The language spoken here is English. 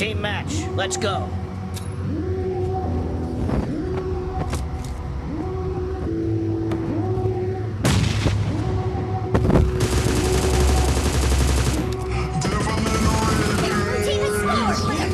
Team match, let's go. Your team is slower.